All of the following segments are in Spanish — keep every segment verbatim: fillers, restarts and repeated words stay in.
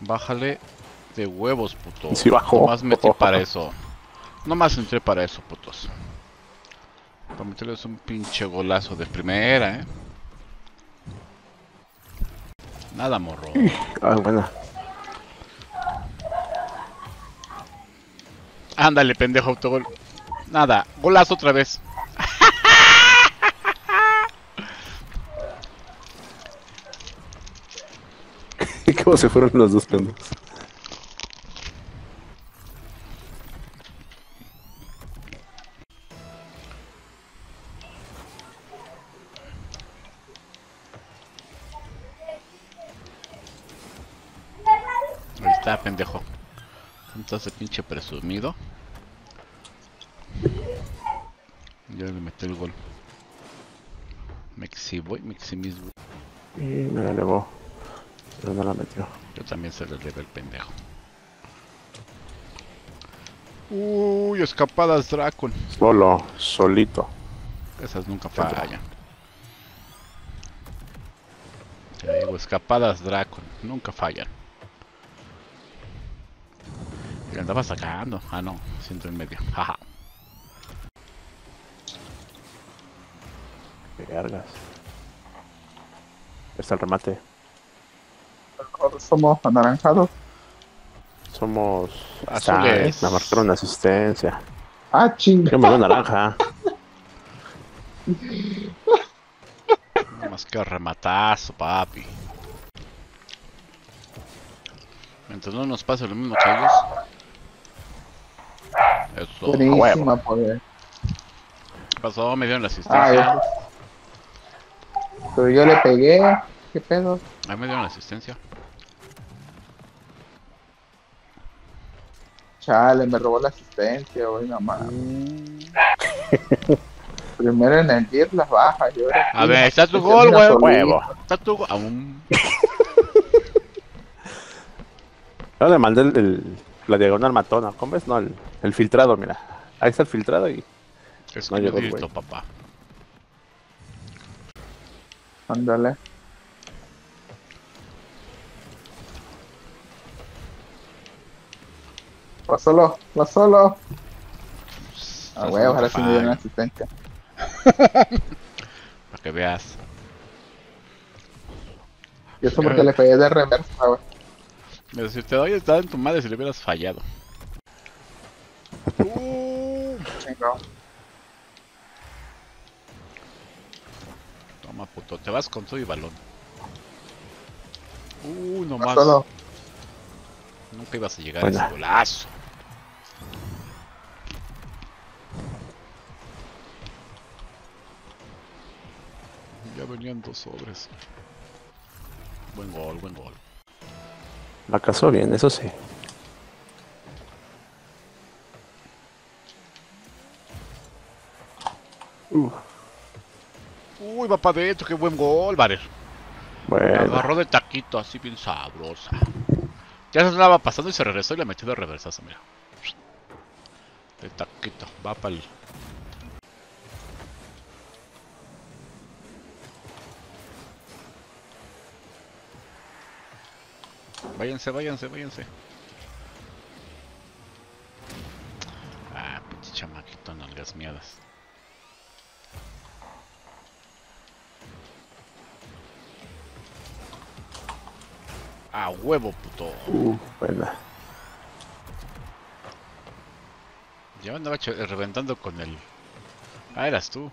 Bájale de huevos, puto. Sí, bajó. Nomás metí para eso. Nomás entré para eso, putos. Para meterles un pinche golazo de primera, eh. Nada, morro. Ah, bueno. Ándale, pendejo, autogol. Nada, golazo otra vez. ¿Cómo se fueron los dos pendejos? Ahí está, pendejo. Entonces, pinche presumido. Ya le metí el gol. Me exhibo, me exhibo. Y me la elevó. Pero no la metió. Yo también se le elevé el pendejo. Uy, escapadas Dracon. Solo, solito. Esas nunca fallan. Te digo, escapadas Dracon. Nunca fallan. Le andaba sacando. Ah, no. Siento en medio. Jaja. Qué cargas. Está el remate. Somos anaranjados. Somos azules. Me marcaron una asistencia. Ah, chingada. Yo me doy naranja. Nada más que rematazo, papi. Mientras no nos pase lo mismo que ellos. Eso. Buenísima, poder. ¿Qué pasó? Me dieron la asistencia. Ah, pero yo le pegué. ¿Qué pedo? Ahí me dieron la asistencia. Chale, me robó la asistencia, güey, nomás. Mm. Primero en el diez las bajas, yo. A ver, está tu gol, güey. Huevo. Está tu gol. Aún. Yo le mandé el, el, la diagonal matona. ¿Cómo ves? No, el, el filtrado, mira. Ahí está el filtrado y. Es no llegó, güey. Papá. Ándale. Va solo, va solo. Ah, wey, ojalá sí me dieron asistencia. Para que veas. Y eso porque le fallé de reversa, wey. Pero si te doy, estaba en tu madre si le hubieras fallado. uh, Toma, puto, te vas con todo y balón. Uh, no más. Solo. Nunca ibas a llegar Hola. a ese golazo. Ya venían dos sobres. Buen gol, buen gol. La cazó bien, eso sí. Uh. Uy, va para adentro, qué buen gol, Valer. Bueno. La agarró de taquito, así bien sabrosa. Ya se estaba pasando y se regresó y la metió de reversazo, mira. De taquito, va para el... Váyanse, váyanse, váyanse. Ah, pinche chamaquito, nalgas miadas. A huevo, puto. Uh, buena. Ya andaba reventando con el... Ah, eras tú.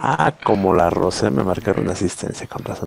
Ah, como la rosé me marcaron una asistencia con razón.